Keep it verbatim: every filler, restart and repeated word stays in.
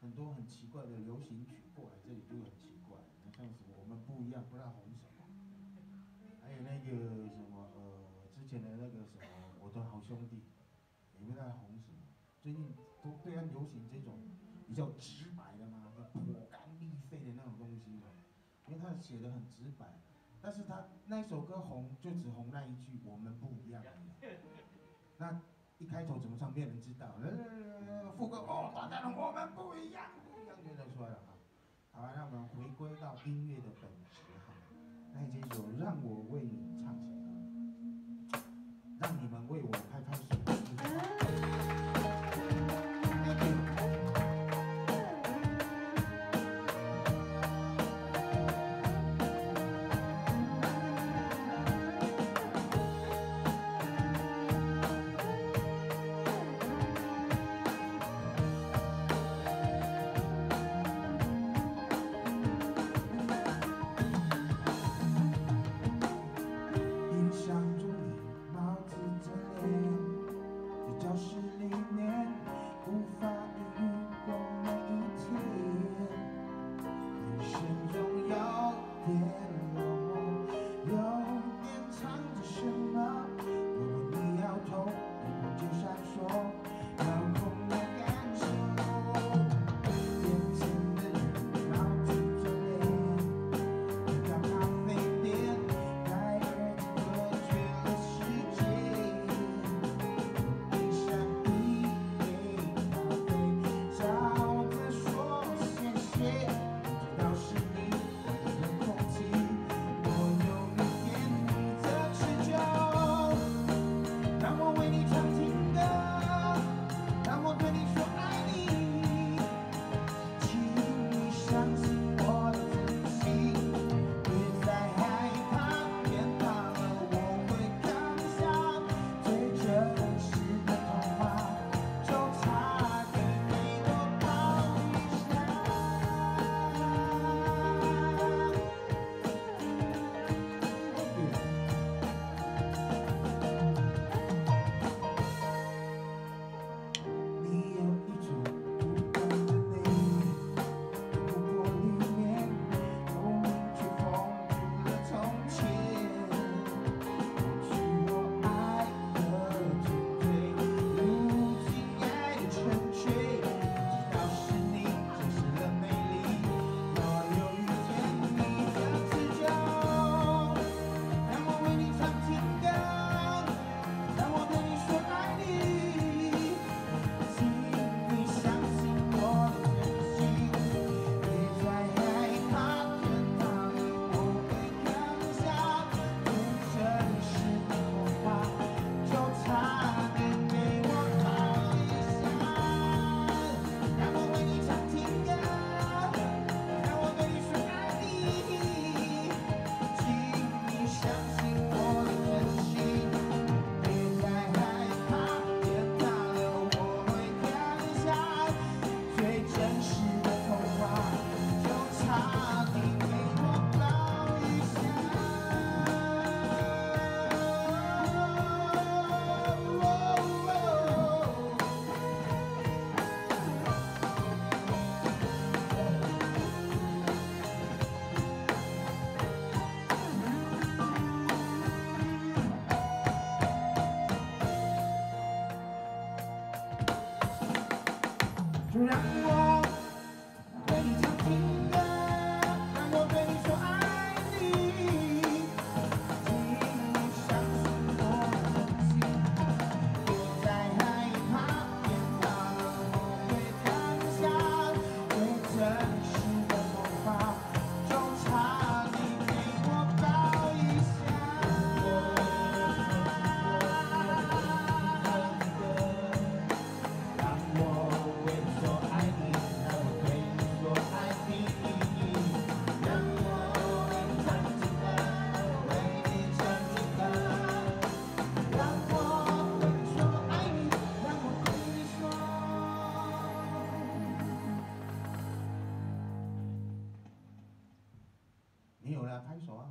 很多很奇怪的流行曲过来这里就很奇怪，像什么我们不一样，不知道红什么，还有那个什么呃之前的那个什么我的好兄弟，也不知道红什么。最近都对岸流行这种比较直白的嘛，颇干癟肺的那种东西嘛，因为他写的很直白，但是他那首歌红就只红那一句我们不一样。那一开头怎么唱没人知道，副歌哦，大家我们不一样，不一样就能出来了哈。好了，让我们回归到音乐的本质哈。那这首让我为你唱什么？让你们为我拍拍手。没有了，拍手啊！